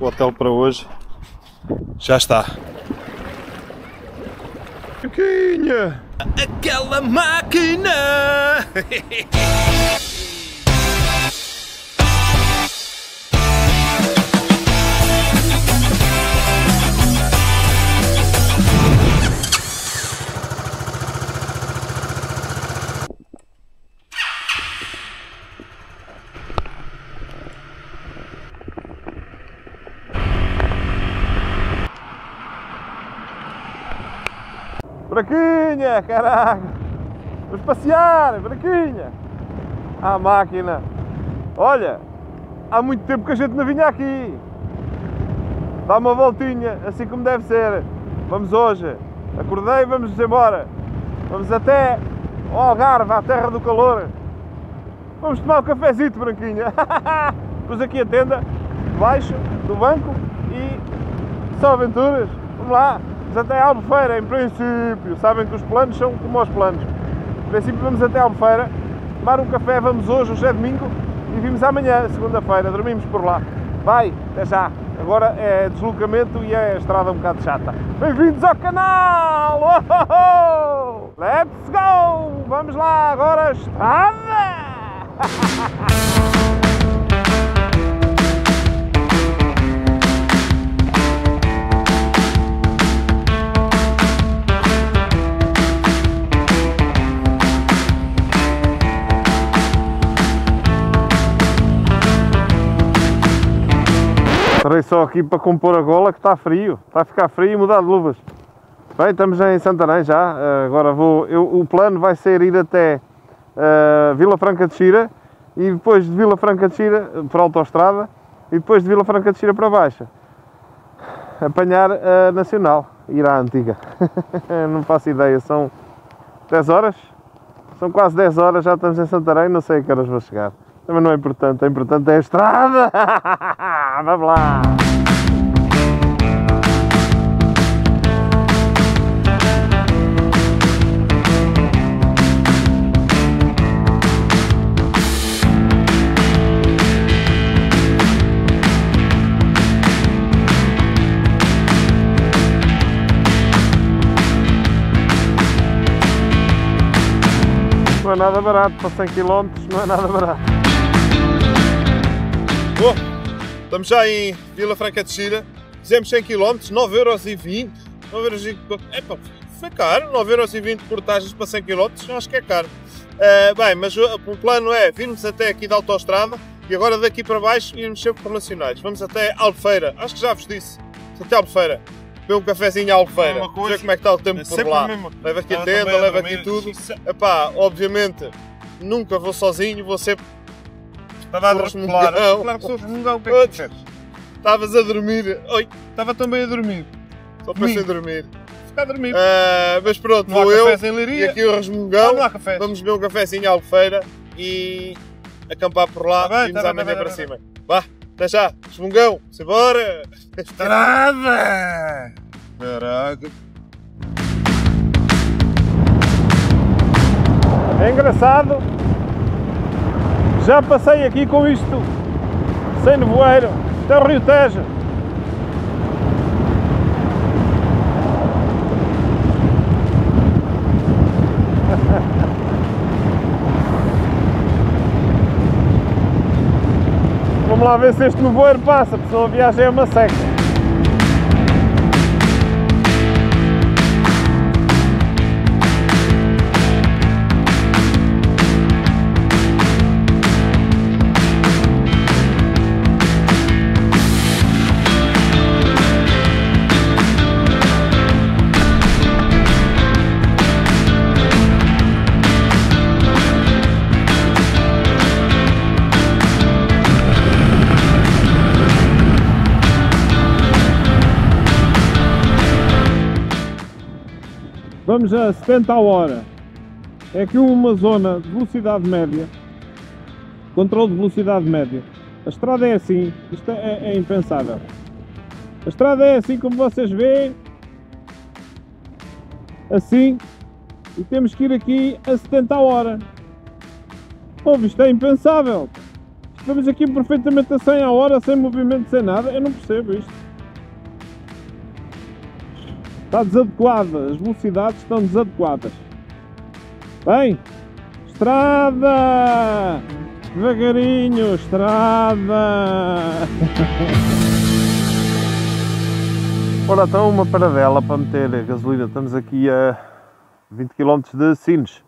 o hotel para hoje já está. Branquinha! Aquela máquina! Branquinha, caraca! Vamos passear, Branquinha! Ah, máquina! Olha, há muito tempo que a gente não vinha aqui! Dá uma voltinha, assim como deve ser! Vamos hoje! Acordei e vamos embora! Vamos até ao Algarve, à terra do calor! Vamos tomar um cafezito, Branquinha! Pus aqui a tenda, debaixo do banco e só aventuras! Vamos lá! Até Albufeira, em princípio, sabem que os planos são como os planos. Em princípio vamos até Albufeira, tomar um café, vamos hoje, hoje é domingo, e vimos amanhã, segunda-feira, dormimos por lá. Vai, até já. Agora é deslocamento e é a estrada um bocado chata. Bem-vindos ao canal! Oh, oh, oh! Let's go! Vamos lá, agora a estrada! Estarei só aqui para compor a gola que está frio, está a ficar frio e mudar de luvas. Bem, estamos em Santarém já, agora vou, o plano vai ser ir até Vila Franca de Xira e depois de Vila Franca de Xira para a autoestrada e depois de Vila Franca de Xira para Baixa. Apanhar a Nacional, ir à Antiga. Não faço ideia, são 10 horas? São quase 10 horas, já estamos em Santarém, não sei a que horas vou chegar. Também não é importante é a estrada! Vamos lá! Não é nada barato, para 100 km não é nada barato. Bom, estamos já em Vila Franca de Xira, fizemos 100 km, 9,20€, 9,20€, epa, foi caro, 9,20€ de portagens para 100 km, acho que é caro. Bem, mas o plano é virmos até aqui da autoestrada e agora daqui para baixo irmos sempre por nacionais. Vamos até Albufeira, acho que já vos disse, até Albufeira, beber um cafezinho à Albufeira, ver como é que está o tempo por lá, leva aqui a tenda, leva aqui tudo. Epá, obviamente, nunca vou sozinho, vou sempre... Estava a dormir. Claro que sou Resmungão, o que é que tu fez? Estavas a dormir. Oi! Estava também a dormir. Só pensei em dormir. Ficar a dormir. Mas pronto, vou eu e aqui o Resmungão. Vamos beber um cafezinho à Albufeira e acampar por lá. E irmos amanhã para cima. Vá, até já. Resmungão, simbora! Estrada! Caraca! É engraçado. Já passei aqui com isto, sem nevoeiro, até o Rio Tejo. Vamos lá ver se este nevoeiro passa, porque senão a viagem é uma seca. Vamos a 70 km/h. É aqui uma zona de velocidade média, controle de velocidade média. A estrada é assim, isto é impensável. A estrada é assim como vocês veem, assim, e temos que ir aqui a 70 km/h. Ouve, isto é impensável. Vamos aqui perfeitamente a 100 a hora, sem movimento, sem nada. Eu não percebo isto. Está desadequada, as velocidades estão desadequadas. Bem, estrada! Devagarinho, estrada! Ora então, uma paradela para meter a gasolina. Estamos aqui a 20 km de Sines.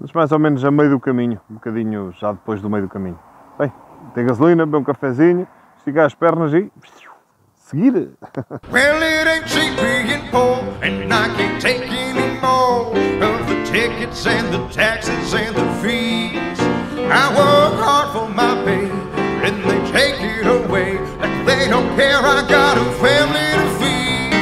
Mas mais ou menos a meio do caminho, um bocadinho já depois do meio do caminho. Bem, tem gasolina, beber um cafezinho, esticar as pernas e seguir! Well, it ain't cheap being poor, and I can't take any more of the tickets and the taxes and the fees. I work hard for my pay, and they take it away. Like they don't care, I got a family to feed.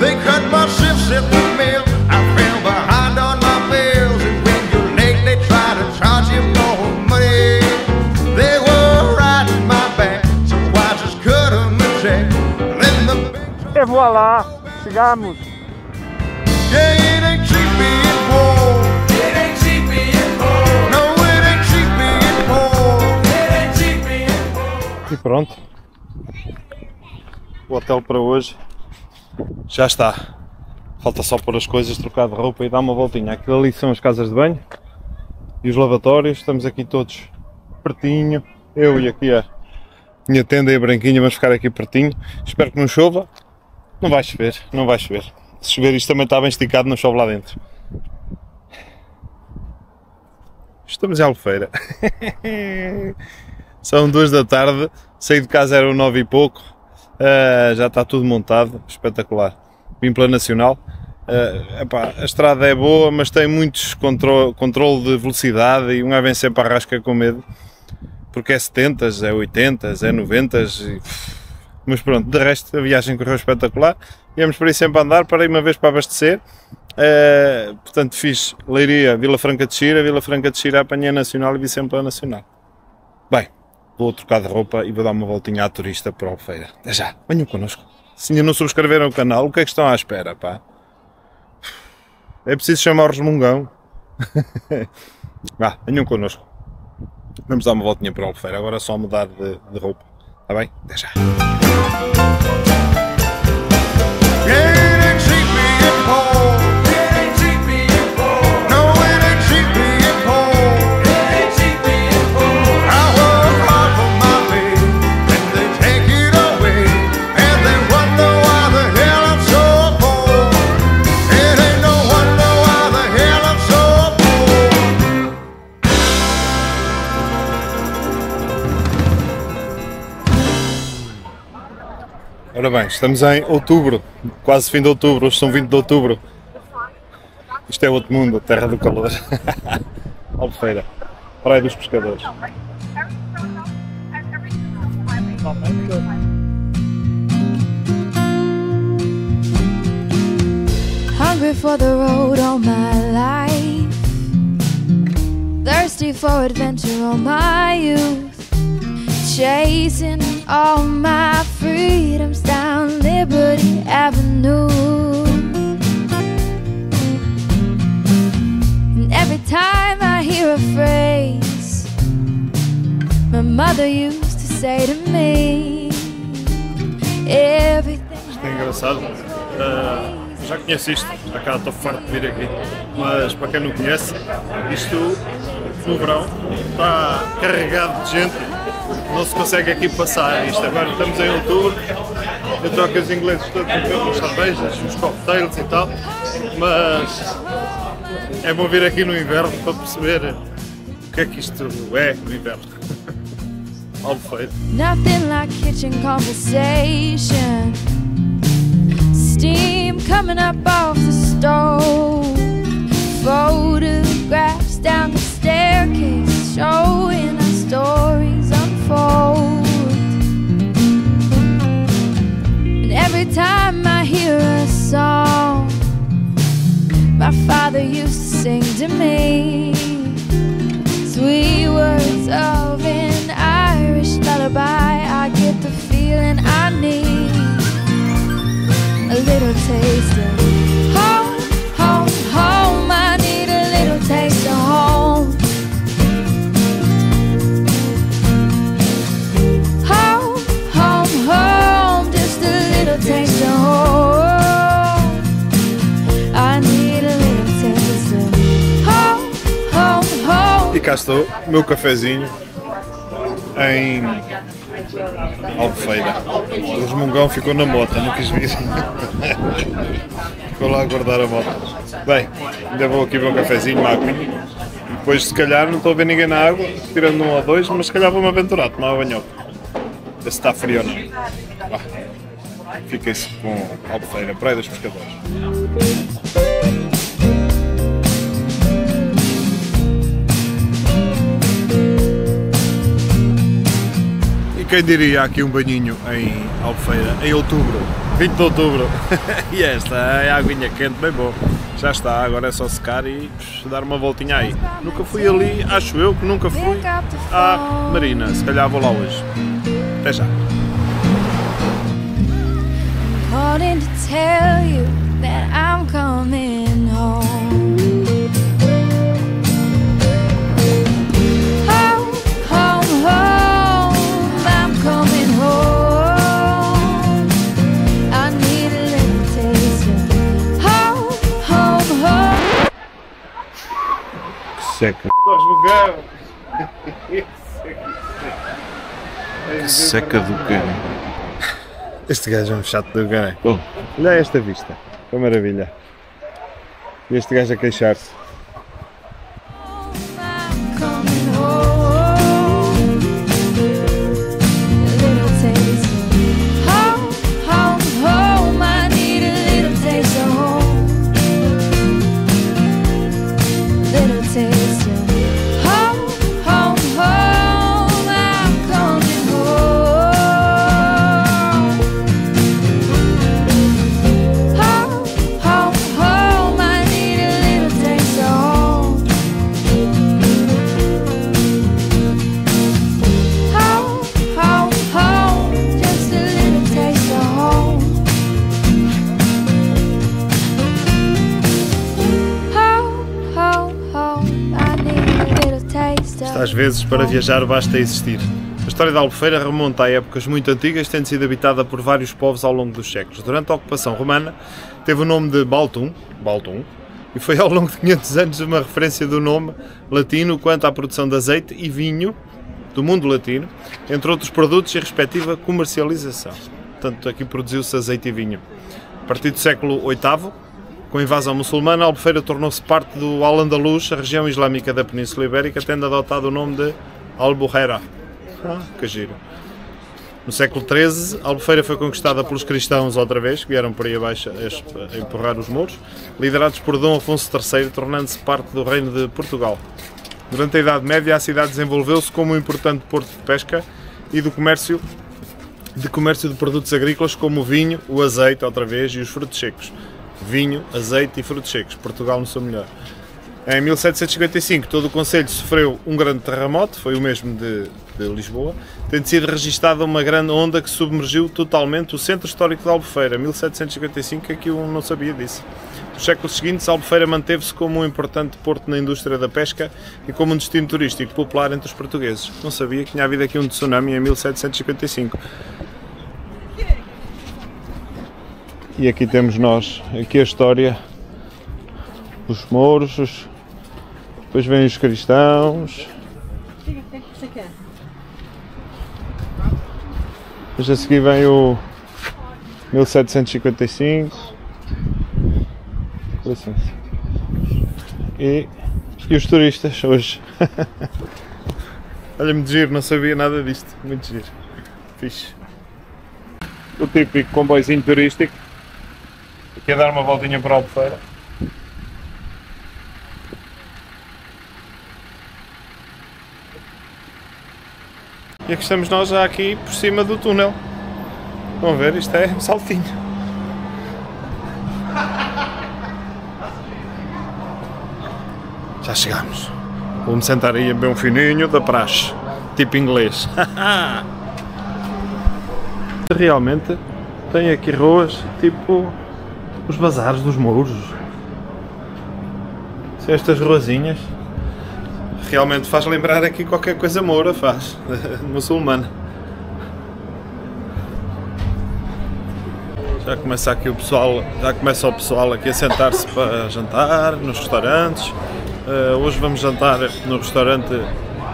They cut my shifts at the mill, I fell behind on my bills. And when you're late, they try to charge you more money. E voilá, chegamos! E pronto, o hotel para hoje já está. Falta só pôr as coisas, trocar de roupa e dar uma voltinha. Aquilo ali são as casas de banho e os lavatórios. Estamos aqui todos pertinho. Eu e aqui a minha tenda e a Branquinha vamos ficar aqui pertinho. Espero que não chova. Não vai chover, não vai chover. Se chover isto também está bem esticado, não chove lá dentro. Estamos em Albufeira. São 2 da tarde, saí de casa eram 9 e pouco. Já está tudo montado, espetacular. Vim pela Nacional. Epá, a estrada é boa, mas tem muitos controle de velocidade e um vem sempre à rasca com medo. Porque é 70s, é 80s, é 90s e... Mas pronto, de resto a viagem correu espetacular, íamos por aí sempre a andar, parei uma vez para abastecer, portanto fiz Leiria, Vila Franca de Xira, apanhei a Nacional e vi sempre a Nacional. Bem, vou trocar de roupa e vou dar uma voltinha à turista para Albufeira. Até já, venham connosco. Se ainda não subscreveram o canal, o que é que estão à espera, pá? É preciso chamar o Resmungão. Vá, venham connosco. Vamos dar uma voltinha para Albufeira, agora é só mudar de roupa, está bem? Até já. Ora bem, estamos em outubro, quase fim de outubro, hoje são 20 de outubro. Isto é outro mundo, a terra do calor. Albufeira, Praia dos Pescadores. Hungry for the road all my life, thirsty for adventure all my youth, chasing all my freedoms down Liberty Avenue. And every time I hear a phrase my mother used to say to me, everything. Isto é engraçado. Já conheço isto, acá estou farto de vir aqui, mas para quem não conhece, isto no verão está carregado de gente. Não se consegue aqui passar isto. Agora estamos em outubro, eu troco os ingleses todos com as cervejas, os cocktails e tal, mas é bom vir aqui no inverno para perceber o que é que isto é no inverno. Albufeira. Nothing like kitchen conversation, steam coming up off the stove, photographs down the staircase showing our stories. And every time I hear a song my father used to sing to me, sweet words of an Irish lullaby, I get the feeling I need a little taste of home, home, home. I need a little taste of home. cá estou, meu cafezinho em Albufeira. O Resmungão ficou na moto, não quis vir. Ficou lá a guardar a moto. Bem, ainda vou aqui ver um cafezinho, uma água. Depois, se calhar, não estou a ver ninguém na água, tirando um ou dois, mas se calhar vou-me aventurar a tomar banhoca. Se está frio ou não. Fiquem-se com Albufeira, Praia dos Pescadores. Quem diria, aqui um banhinho em Albufeira, em outubro, 20 de outubro, e esta é a aguinha quente, bem bom, já está, agora é só secar e dar uma voltinha aí. Nunca fui ali, acho eu que nunca fui à Marina, se calhar vou lá hoje. Até já! Seca. Que seca do caralho. Este gajo é um chato do caralho. Olha esta vista, que maravilha. E este gajo a queixar-se. Às vezes, para viajar basta existir. A história da Albufeira remonta a épocas muito antigas, tendo sido habitada por vários povos ao longo dos séculos. Durante a ocupação romana, teve o nome de Baltum, e foi ao longo de 500 anos uma referência do nome latino quanto à produção de azeite e vinho do mundo latino, entre outros produtos e respectiva comercialização. Portanto, aqui produziu-se azeite e vinho. A partir do século VIII, com a invasão muçulmana, Albufeira tornou-se parte do Al-Andaluz, a região islâmica da Península Ibérica, tendo adotado o nome de Albuhera. Que giro. No século XIII, Albufeira foi conquistada pelos cristãos outra vez, que vieram por aí abaixo a empurrar os muros, liderados por Dom Afonso III, tornando-se parte do Reino de Portugal. Durante a Idade Média, a cidade desenvolveu-se como um importante porto de pesca e de comércio de produtos agrícolas como o vinho, o azeite, outra vez, e os frutos secos. Vinho, azeite e frutos secos. Portugal no seu melhor. Em 1755, todo o concelho sofreu um grande terremoto, foi o mesmo de Lisboa, tendo sido registada uma grande onda que submergiu totalmente o centro histórico de Albufeira. 1755, aqui eu não sabia disso. Nos séculos seguintes, Albufeira manteve-se como um importante porto na indústria da pesca e como um destino turístico popular entre os portugueses. Não sabia que tinha havido aqui um tsunami em 1755. E aqui temos nós, aqui a história, os mouros, depois vêm os cristãos. Depois a seguir vem o 1755. E os turistas hoje. Olha, muito giro, não sabia nada disto, muito giro, fixe. O típico comboiozinho turístico. Aqui a dar uma voltinha para Albufeira. E aqui estamos nós já aqui por cima do túnel. Vão ver, isto é um saltinho. Já chegámos. Vou-me sentar aí a beber um fininho da praxe, tipo inglês. Realmente tem aqui ruas tipo os bazares dos mouros. Se estas ruazinhas realmente faz lembrar aqui qualquer coisa moura, faz, muçulmana. Já começa o pessoal aqui a sentar-se para jantar nos restaurantes, Hoje vamos jantar no restaurante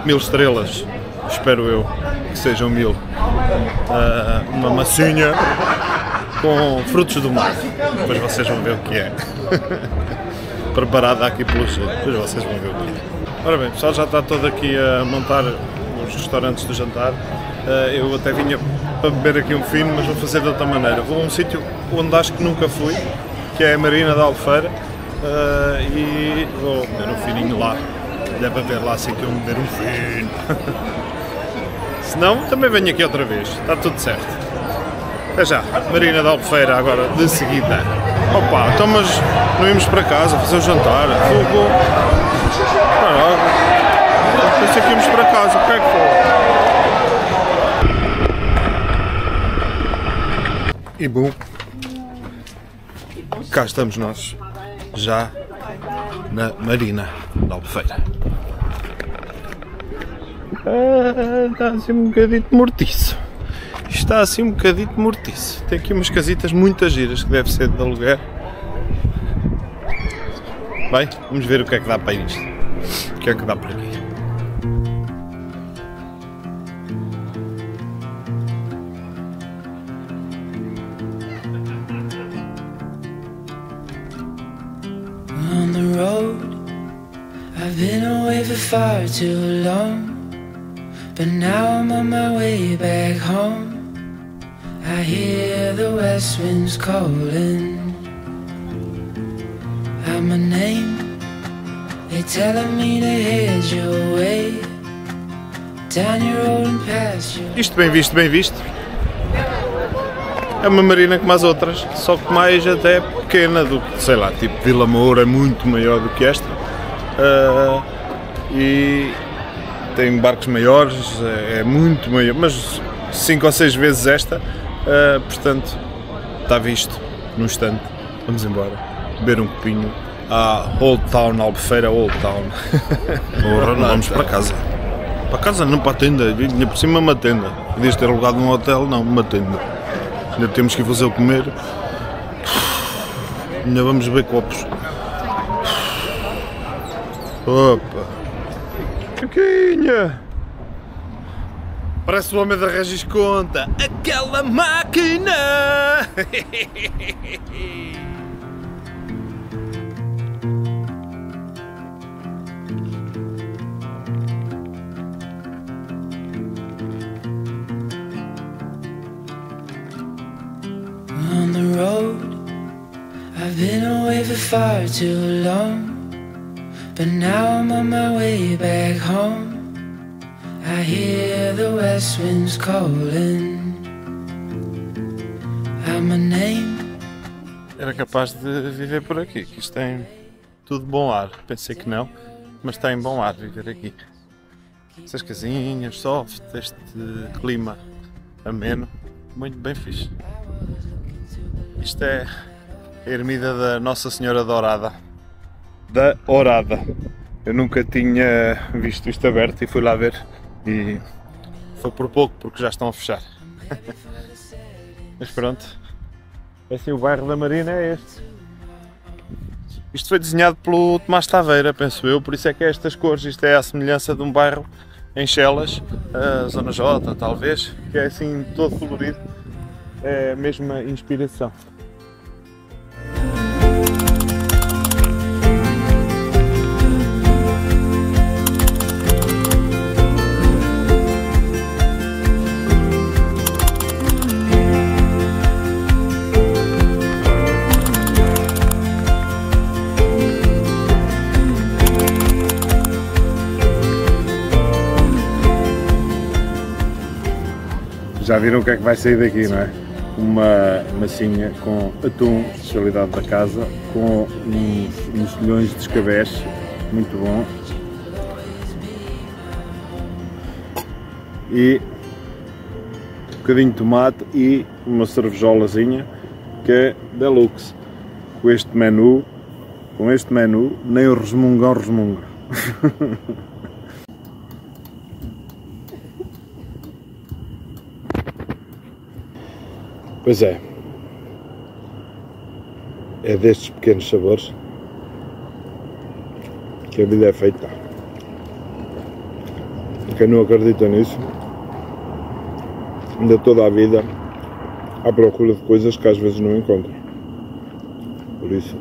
Mil Estrelas, espero eu que sejam mil. Uma massinha com frutos do mar, depois vocês vão ver o que é. Preparada aqui pelo cheiro, depois vocês vão ver o que é. Ora bem, o pessoal já está todo aqui a montar os restaurantes do jantar. Eu até vinha para beber aqui um fino, mas vou fazer de outra maneira. Vou a um sítio onde acho que nunca fui, que é a Marina da Albufeira, e vou beber um fininho lá. Dá para ver lá assim que eu vou beber um fino. Se não, também venho aqui outra vez, está tudo certo. Até já, Marina da Albufeira agora, de seguida. Opa, então mas não íamos para casa fazer o jantar? Fogo! Caraca! Pensei que íamos para casa, o que é que foi? E bom, cá estamos nós, já na Marina da Albufeira. Está assim um bocadito mortiço. Está assim um bocadito mortiço. Tem aqui umas casitas muito giras que deve ser de aluguer. Bem, vamos ver o que é que dá para isto. O que é que dá para aqui. Far too long, but now I'm on my way back home. I hear the west wind's calling out my name. They're telling me to head your way down your road and past you. Isto bem visto, bem visto. É uma marina como as outras, só que mais até pequena do que, sei lá, tipo Vila Moura, é muito maior do que esta. E tem barcos maiores, é muito maior, mas 5 ou 6 vezes esta, portanto está visto, num instante, vamos embora, beber um copinho à Old Town, Albufeira Old Town. Porra, não vamos para casa não, para a tenda, vinha por cima uma tenda, podias ter alugado num hotel, não, uma tenda, ainda temos que ir fazer o comer, ainda vamos beber copos. Opa! Branquinha! Parece o homem da Regis Conta! Aquela máquina! On the road, I've been away for far too long. But now I'm on my way back home. I hear the west wind's calling out my name. Era capaz de viver por aqui, que isto tem tudo bom ar. Pensei que não, mas tem bom ar viver aqui. Essas casinhas, soft, este clima ameno, muito bem fixe. Isto é a ermida da Nossa Senhora da Orada. Da Orada. Eu nunca tinha visto isto aberto e fui lá ver e foi por pouco porque já estão a fechar. Mas pronto, assim o bairro da Marina é este. Isto foi desenhado pelo Tomás Taveira, penso eu, por isso é que é estas cores, isto é a semelhança de um bairro em Chelas, a Zona J talvez, que é assim todo colorido, é a mesma inspiração. Já viram o que é que vai sair daqui, não é? Uma massinha com atum, especialidade da casa, com uns milhões de escabeche, muito bom. E um bocadinho de tomate e uma cervejolazinha que é deluxe. Com este menu, nem o Resmungão resmunga. Pois é, é destes pequenos sabores que a vida é feita. Quem não acredita nisso anda toda a vida à procura de coisas que às vezes não encontra. Por isso,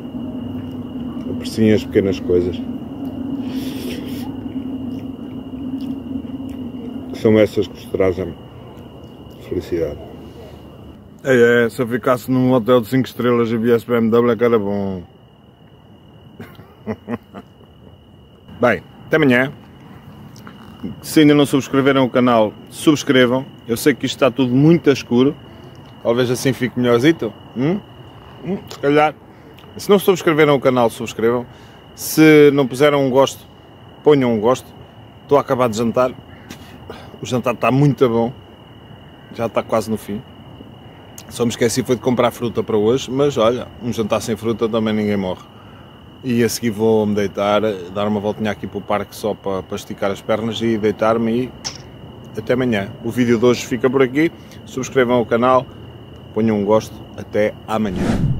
apreciem as pequenas coisas. São essas que vos trazem felicidade. É, se eu ficasse num hotel de 5 estrelas e viesse BMW é que era bom. Bem, até amanhã. Se ainda não subscreveram o canal, subscrevam. Eu sei que isto está tudo muito escuro. Talvez assim fique melhorzito. Se calhar. Se não subscreveram o canal, subscrevam. Se não puseram um gosto, ponham um gosto. Estou a acabar de jantar. O jantar está muito bom. Já está quase no fim. Só me esqueci foi de comprar fruta para hoje, mas olha, um jantar sem fruta também ninguém morre. E a seguir vou-me deitar, dar uma voltinha aqui para o parque só para esticar as pernas e deitar-me e até amanhã. O vídeo de hoje fica por aqui. Subscrevam o canal, ponham um gosto. Até amanhã.